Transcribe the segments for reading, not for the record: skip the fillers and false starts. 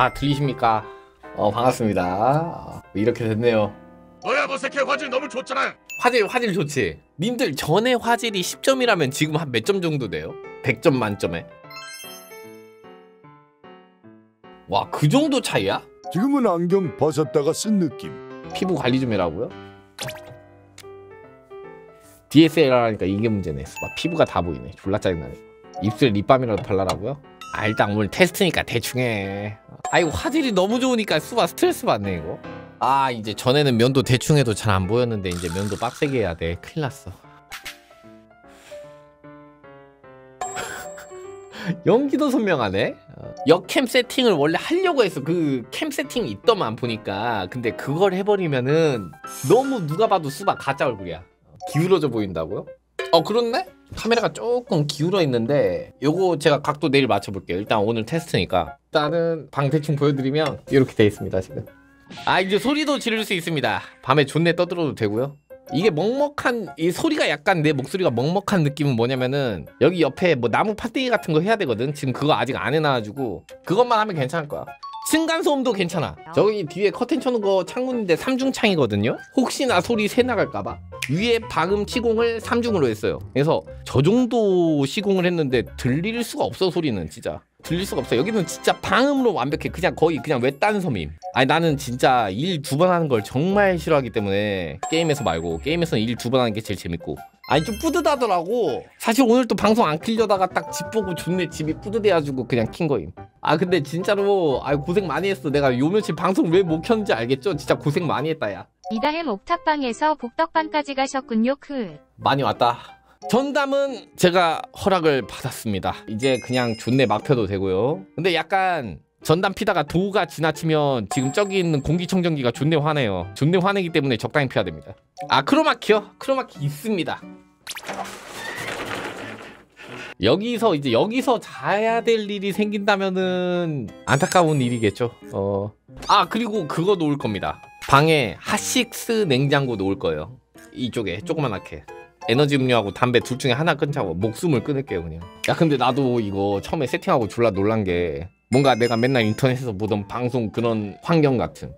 아, 들리십니까? 반갑습니다. 이렇게 됐네요. 너야 뭐 새끼 화질 너무 좋잖아. 화질 좋지? 님들 전에 화질이 10점이라면 지금 한 몇 점 정도 돼요? 100점 만점에. 와, 그 정도 차이야? 지금은 안경 벗었다가 쓴 느낌. 피부 관리 좀 해라고요? DSLR 하니까 이게 문제네. 막 피부가 다 보이네. 졸라 짜증나네. 입술에 립밤이라도 발라라고요? 아, 일단 오늘 테스트니까 대충 해. 아이고, 화질이 너무 좋으니까 수바 스트레스 받네 이거. 아, 이제 전에는 면도 대충 해도 잘 안 보였는데 이제 면도 빡세게 해야 돼. 큰일 났어. 연기도 선명하네. 역캠 세팅을 원래 하려고 해서 그 캠 세팅이 있더만 보니까. 근데 그걸 해버리면은 너무 누가 봐도 수바 가짜 얼굴이야. 기울어져 보인다고요? 그렇네? 카메라가 조금 기울어 있는데 요거 제가 각도 내일 맞춰볼게요. 일단 오늘 테스트니까 일단은 방 대충 보여드리면 이렇게 돼 있습니다 지금. 아, 이제 소리도 지를 수 있습니다. 밤에 존내 떠들어도 되고요. 이게 먹먹한 이 소리가 약간 내 목소리가 먹먹한 느낌은 뭐냐면은 여기 옆에 뭐 나무 팥대기 같은 거 해야 되거든. 지금 그거 아직 안 해놔가지고 그것만 하면 괜찮을 거야. 층간소음도 괜찮아. 저기 뒤에 커튼 쳐놓은 거 창문인데 3중창이거든요? 혹시나 소리 새 나갈까봐 위에 방음 시공을 3중으로 했어요. 그래서 저 정도 시공을 했는데 들릴 수가 없어. 소리는 진짜 들릴 수가 없어. 여기는 진짜 방음으로 완벽해. 그냥 거의 그냥 외딴 섬임. 아니, 나는 진짜 일 두 번 하는 걸 정말 싫어하기 때문에 게임에서 말고, 게임에서는 일 두 번 하는 게 제일 재밌고. 아니, 좀 뿌듯하더라고. 사실 오늘 또 방송 안 킬려다가 딱 집 보고 존내 집이 뿌듯해가지고 그냥 킨 거임. 아, 근데 진짜로 아이 고생 많이 했어. 내가 요 며칠 방송 왜 못 켰는지 알겠죠? 진짜 고생 많이 했다 야. 이다의 옥탑방에서 복덕방까지 가셨군요. 많이 왔다. 전담은 제가 허락을 받았습니다. 이제 그냥 존내 막 펴도 되고요. 근데 약간 전담 피다가 도가 지나치면 지금 저기 있는 공기청정기가 존내 화내요. 존내 화내기 때문에 적당히 피야 됩니다. 아, 크로마키요? 크로마키 있습니다. 여기서 이제 여기서 자야 될 일이 생긴다면은 안타까운 일이겠죠. 아, 그리고 그거 놓을 겁니다. 방에 핫식스 냉장고 놓을 거예요. 이쪽에 조그만하게 에너지 음료하고 담배 둘 중에 하나 끊자고 목숨을 끊을게요 그냥. 야, 근데 나도 이거 처음에 세팅하고 졸라 놀란 게 뭔가 내가 맨날 인터넷에서 보던 방송 그런 환경 같은.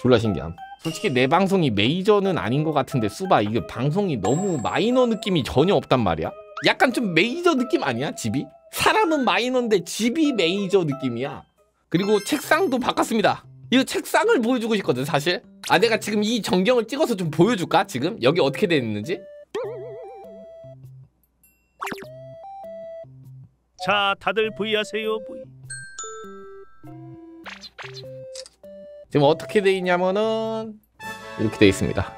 졸라 신기함. 솔직히 내 방송이 메이저는 아닌 것 같은데 수바 이거 방송이 너무 마이너 느낌이 전혀 없단 말이야. 약간 좀 메이저 느낌 아니야 집이? 사람은 마이너인데 집이 메이저 느낌이야. 그리고 책상도 바꿨습니다. 이거 책상을 보여주고 싶거든 사실. 아, 내가 지금 이 전경을 찍어서 좀 보여줄까? 지금 여기 어떻게 돼 있는지? 자, 다들 브이하세요 브이. 지금 어떻게 돼 있냐면은 이렇게 돼 있습니다.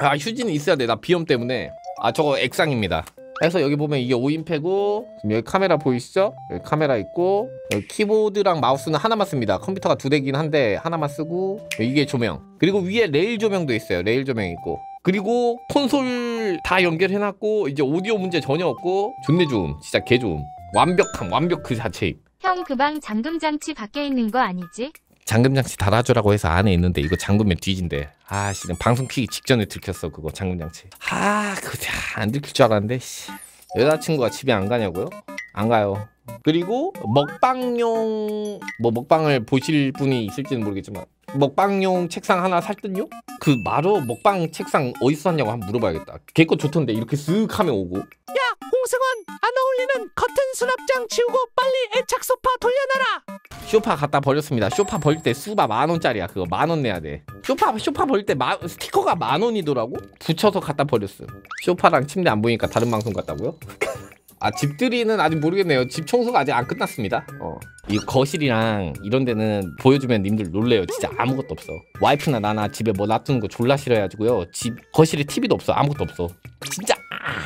아, 휴지는 있어야 돼. 나 비염 때문에. 아, 저거 액상입니다. 그래서 여기 보면 이게 5인패고 지금 여기 카메라 보이시죠? 여기 카메라 있고 여기 키보드랑 마우스는 하나만 씁니다. 컴퓨터가 두 대긴 한데 하나만 쓰고 이게 조명. 그리고 위에 레일 조명도 있어요. 레일 조명 있고. 그리고 콘솔 다 연결해놨고 이제 오디오 문제 전혀 없고 존내 좋음. 진짜 개 좋음. 완벽함. 완벽 그 자체임. 형, 그 방 잠금장치 밖에 있는 거 아니지? 잠금장치 달아주라고 해서 안에 있는데 이거 잠그면 뒤진대. 아, 씨, 방송 키기 직전에 들켰어 그거 잠금장치. 아, 그거 안 들킬 줄 알았는데. 씨. 여자친구가 집에 안 가냐고요? 안 가요. 그리고 먹방용 뭐 먹방을 보실 분이 있을지는 모르겠지만 먹방용 책상 하나 샀든요? 그 마루 먹방 책상 어디서 샀냐고 한번 물어봐야겠다. 걔거 좋던데 이렇게 쓱 하면 오고. 야, 홍승원! 안 어울리는 커튼 수납장 치우고 빨리 애착 소파 돌려놔라! 쇼파 갖다 버렸습니다. 쇼파 버릴 때 수바 10,000원짜리야. 그거 10,000원 내야 돼. 쇼파 버릴 때 스티커가 10,000원이더라고? 붙여서 갖다 버렸어. 쇼파랑 침대 안 보이니까 다른 방송 같다고요? 아, 집들이는 아직 모르겠네요. 집 청소가 아직 안 끝났습니다. 이 거실이랑 이런 데는 보여주면 님들 놀래요. 진짜 아무것도 없어. 와이프나 나나 집에 뭐 놔두는 거 졸라 싫어해가지고요. 거실에 TV도 없어. 아무것도 없어. 진짜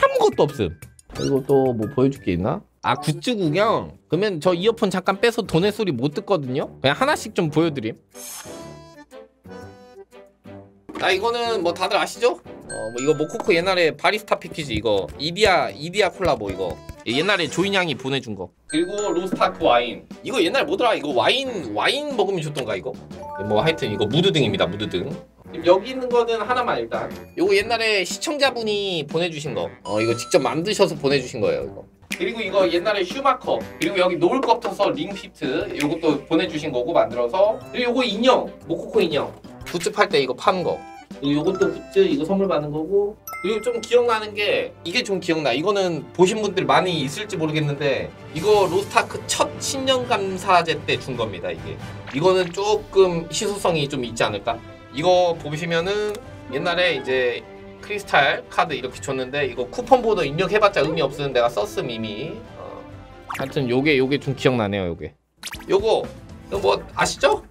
아무것도 없음. 그리고 또 뭐 보여줄 게 있나? 아, 굿즈 구경? 그러면 저 이어폰 잠깐 빼서 돈의 소리 못 듣거든요? 그냥 하나씩 좀 보여드림. 아, 이거는 뭐 다들 아시죠? 뭐 이거 모코코 옛날에 바리스타 패키지 이거 이디야 콜라보 이거 옛날에 조인양이 보내준 거. 그리고 로스트아크 와인 이거 옛날 뭐더라 이거 와인 먹으면 좋던가 이거 뭐 하여튼 이거 무드등입니다. 무드등. 여기 있는 거는 하나만 일단 요거 옛날에 시청자분이 보내주신 거 이거 직접 만드셔서 보내주신 거예요 이거. 그리고 이거 옛날에 슈마커, 그리고 여기 놓을 거 붙어서 링피트 이것도 보내주신 거고 만들어서. 그리고 요거 인형, 모코코 인형 굿즈 팔 때 이거 판 거. 그리고 요것도 굿즈 이거 선물 받은 거고. 그리고 좀 기억나는 게 이게 좀 기억나. 이거는 보신 분들 많이 있을지 모르겠는데 이거 로스트아크 첫 신년감사제 때 준 겁니다. 이게 이거는 조금 희소성이 좀 있지 않을까. 이거 보시면은 옛날에 이제 크리스탈 카드 이렇게 줬는데 이거 쿠폰보드 입력해봤자 의미 없으면 내가 썼음 이미. 하여튼 요게 좀 기억나네요. 요거 뭐 아시죠?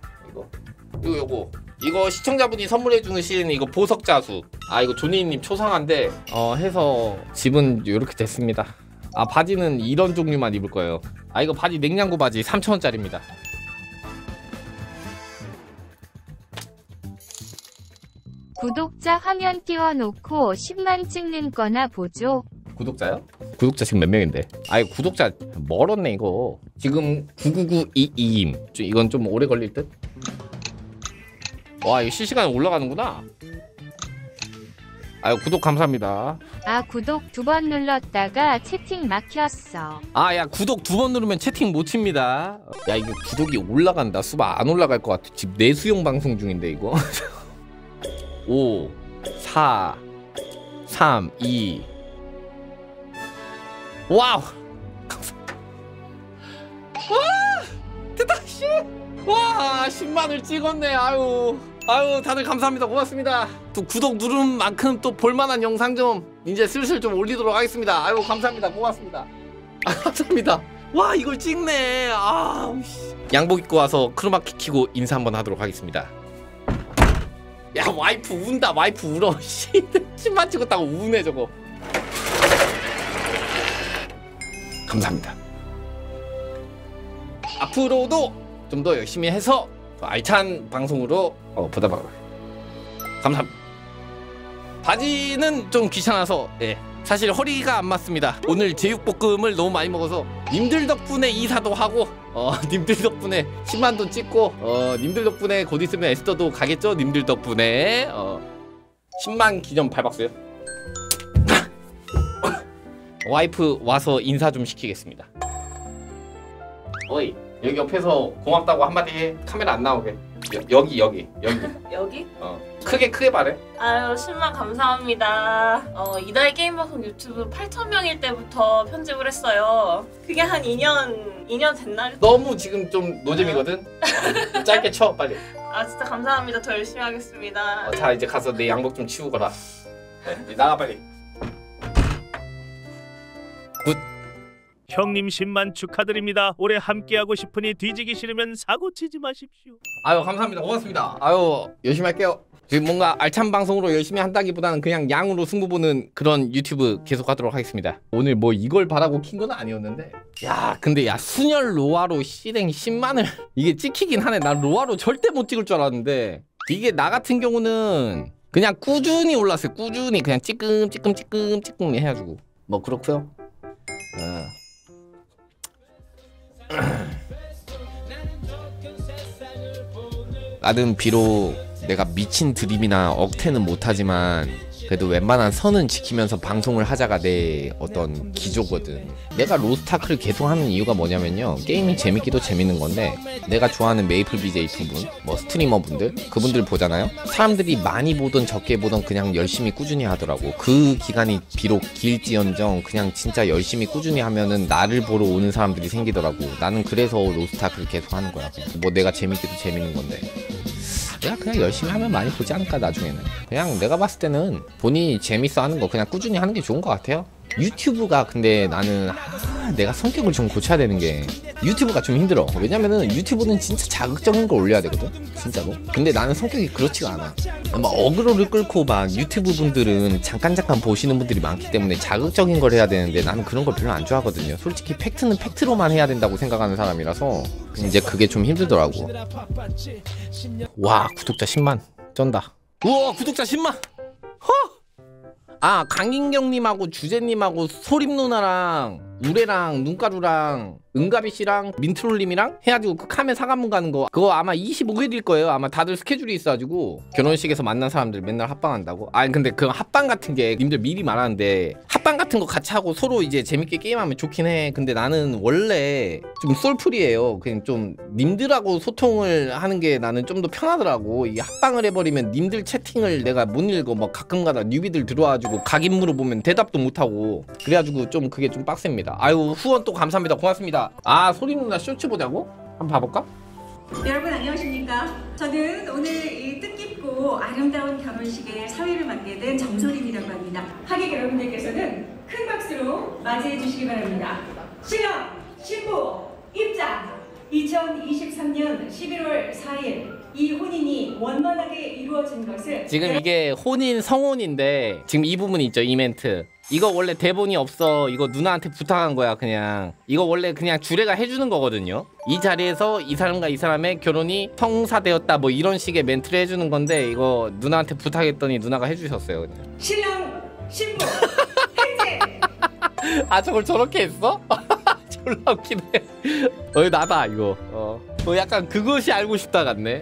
이거 시청자분이 선물해주는 신 이거 보석자수. 아 이거 조니님 초상화인데 해서 집은 요렇게 됐습니다. 아 바지는 이런 종류만 입을 거예요. 아 이거 바지 냉장고 바지 3,000원짜리입니다 구독자 화면 띄워놓고 10만 찍는 거나 보죠. 구독자요? 구독자 지금 몇 명인데? 아 이거 구독자 멀었네. 이거 지금 99922임. 이건 좀 오래 걸릴 듯? 와 이거 실시간에 올라가는구나. 아유 구독 감사합니다. 아 구독 2번 눌렀다가 채팅 막혔어. 아 야 구독 2번 누르면 채팅 못 칩니다. 야 이거 구독이 올라간다. 수박 안 올라갈 것 같아. 지금 내수용 방송 중인데 이거. 5 4 3 2 와우 와 됐다 씨. 와 10만을 찍었네. 아유 다들 감사합니다. 고맙습니다. 또 구독 누른 만큼 또 볼만한 영상 좀 이제 슬슬 좀 올리도록 하겠습니다. 아유 감사합니다. 고맙습니다. 아 감사합니다. 와 이걸 찍네. 아우 씨. 양복 입고 와서 크로마키 키고 인사 한번 하도록 하겠습니다. 야 와이프 운다. 와이프 울어. 10만 찍었다고 우네 저거. 감사합니다. 앞으로도 좀 더 열심히 해서 더 알찬 방송으로 보답하고 감사합니다. 바지는 좀 귀찮아서 예. 사실 허리가 안 맞습니다. 오늘 제육볶음을 너무 많이 먹어서 님들 덕분에 이사도 하고 님들 덕분에 10만도 찍고 님들 덕분에 곧 있으면 에스터도 가겠죠? 님들 덕분에 10만 기념 발박수요. 와이프 와서 인사 좀 시키겠습니다. 어이 여기 옆에서 고맙다고 한마디 해. 카메라 안 나오게. 여기 여기? 크게 말해. 아유 10만 감사합니다. 이다의 게임방송 유튜브 8,000명일 때부터 편집을 했어요. 그게 한 2년 됐나? 너무 지금 좀 노잼이거든? 짧게 쳐 빨리. 아 진짜 감사합니다. 더 열심히 하겠습니다. 자 이제 가서 내 양복 좀 치우거라. 네, 나가 빨리. 굿. 형님 10만 축하드립니다. 올해 함께하고 싶으니 뒤지기 싫으면 사고치지 마십시오. 아유 감사합니다. 고맙습니다. 아유 열심히 할게요. 지금 뭔가 알찬 방송으로 열심히 한다기보다는 그냥 양으로 승부 보는 그런 유튜브 계속하도록 하겠습니다. 오늘 뭐 이걸 바라고 킨 건 아니었는데 야 근데 야 순열 로아로 실행 10만을 이게 찍히긴 하네. 난 로아로 절대 못 찍을 줄 알았는데 이게 나 같은 경우는 그냥 꾸준히 올랐어요. 꾸준히 그냥 찌끔 해가지고 뭐 그렇고요. 나는 비록 내가 미친 드립이나 억텐은 못하지만 그래도 웬만한 선은 지키면서 방송을 하자가 내 어떤 기조거든. 내가 로스트아크를 계속하는 이유가 뭐냐면요, 게임이 재밌기도 재밌는 건데 내가 좋아하는 메이플 BJ 두 분, 뭐 스트리머분들, 그분들 보잖아요. 사람들이 많이 보던 적게 보던 그냥 열심히 꾸준히 하더라고. 그 기간이 비록 길지언정 그냥 진짜 열심히 꾸준히 하면은 나를 보러 오는 사람들이 생기더라고. 나는 그래서 로스트아크를 계속하는 거야. 뭐 내가 재밌기도 재밌는 건데 그냥 열심히 하면 많이 보지 않을까. 나중에는 그냥 내가 봤을 때는 본인이 재밌어 하는 거 그냥 꾸준히 하는 게 좋은 것 같아요. 유튜브가 근데 나는 내가 성격을 좀 고쳐야 되는 게 유튜브가 좀 힘들어. 왜냐면은 유튜브는 진짜 자극적인 걸 올려야 되거든 진짜로. 근데 나는 성격이 그렇지가 않아. 막 어그로를 끌고 막 유튜브 분들은 잠깐 보시는 분들이 많기 때문에 자극적인 걸 해야 되는데 나는 그런 걸 별로 안 좋아하거든요. 솔직히 팩트는 팩트로만 해야 된다고 생각하는 사람이라서 이제 그게 좀 힘들더라고. 와 구독자 10만 쩐다. 우와 구독자 10만 허! 아 강인경님하고 주재님하고 소림 누나랑 우레랑 눈가루랑 은가비씨랑 민트롤님이랑 해가지고 그 카멘 사과문 가는 거 그거 아마 25일일 거예요. 아마 다들 스케줄이 있어가지고 결혼식에서 만난 사람들 맨날 합방한다고. 아니 근데 그 합방 같은 게 님들 미리 말하는데 합방 같은 거 같이 하고 서로 이제 재밌게 게임하면 좋긴 해. 근데 나는 원래 좀 솔풀이에요. 그냥 좀 님들하고 소통을 하는 게 나는 좀 더 편하더라고. 이 합방을 해버리면 님들 채팅을 내가 못 읽고 막 가끔가다 뉴비들 들어와가지고 각인 물어보면 대답도 못하고 그래가지고 좀 그게 좀 빡셉니다. 아유 후원 또 감사합니다. 고맙습니다. 아 소리 누나 쇼츠 보자고? 한번 봐볼까? 여러분 안녕하십니까? 저는 오늘 이 뜻깊고 아름다운 결혼식의 사회를 맡게 된 정소림이라고 합니다. 하객 여러분들께서는 큰 박수로 맞이해 주시기 바랍니다. 신랑, 신부, 입장! 2023년 11월 4일 이 혼인이 원만하게 이루어진 것을 지금 이게 혼인 성혼인데 지금 이 부분 있죠? 이 멘트 이거 원래 대본이 없어. 이거 누나한테 부탁한 거야. 그냥 이거 원래 그냥 주례가 해주는 거거든요. 이 자리에서 이 사람과 이 사람의 결혼이 성사되었다 뭐 이런 식의 멘트를 해주는 건데 이거 누나한테 부탁했더니 누나가 해주셨어요. 그냥. 신랑 신부 해제. 아 저걸 저렇게 했어? 졸라 웃기네. 어이 나다 이거. 뭐 약간 그것이 알고 싶다 같네.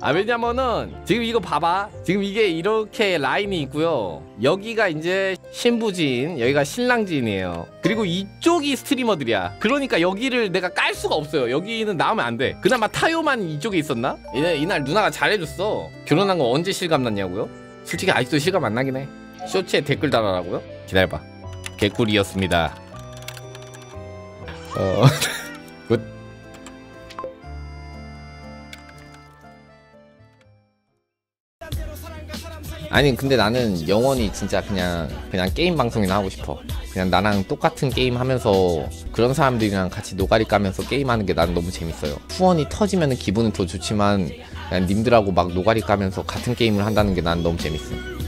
아 왜냐면은 지금 이거 봐봐. 지금 이게 이렇게 라인이 있고요. 여기가 이제 신부진, 여기가 신랑진이에요. 그리고 이쪽이 스트리머들이야. 그러니까 여기를 내가 깔 수가 없어요. 여기는 나오면 안 돼. 그나마 타요만 이쪽에 있었나? 이날 누나가 잘해줬어. 결혼한 거 언제 실감났냐고요? 솔직히 아직도 실감 안 나긴 해. 쇼츠에 댓글 달아라고요? 기다려봐. 개꿀이었습니다. 굿. 아니 근데 나는 영원히 진짜 그냥 게임 방송이나 하고 싶어. 그냥 나랑 똑같은 게임 하면서 그런 사람들이랑 같이 노가리 까면서 게임하는 게 난 너무 재밌어요. 후원이 터지면 기분은 더 좋지만 그냥 님들하고 막 노가리 까면서 같은 게임을 한다는 게 난 너무 재밌어.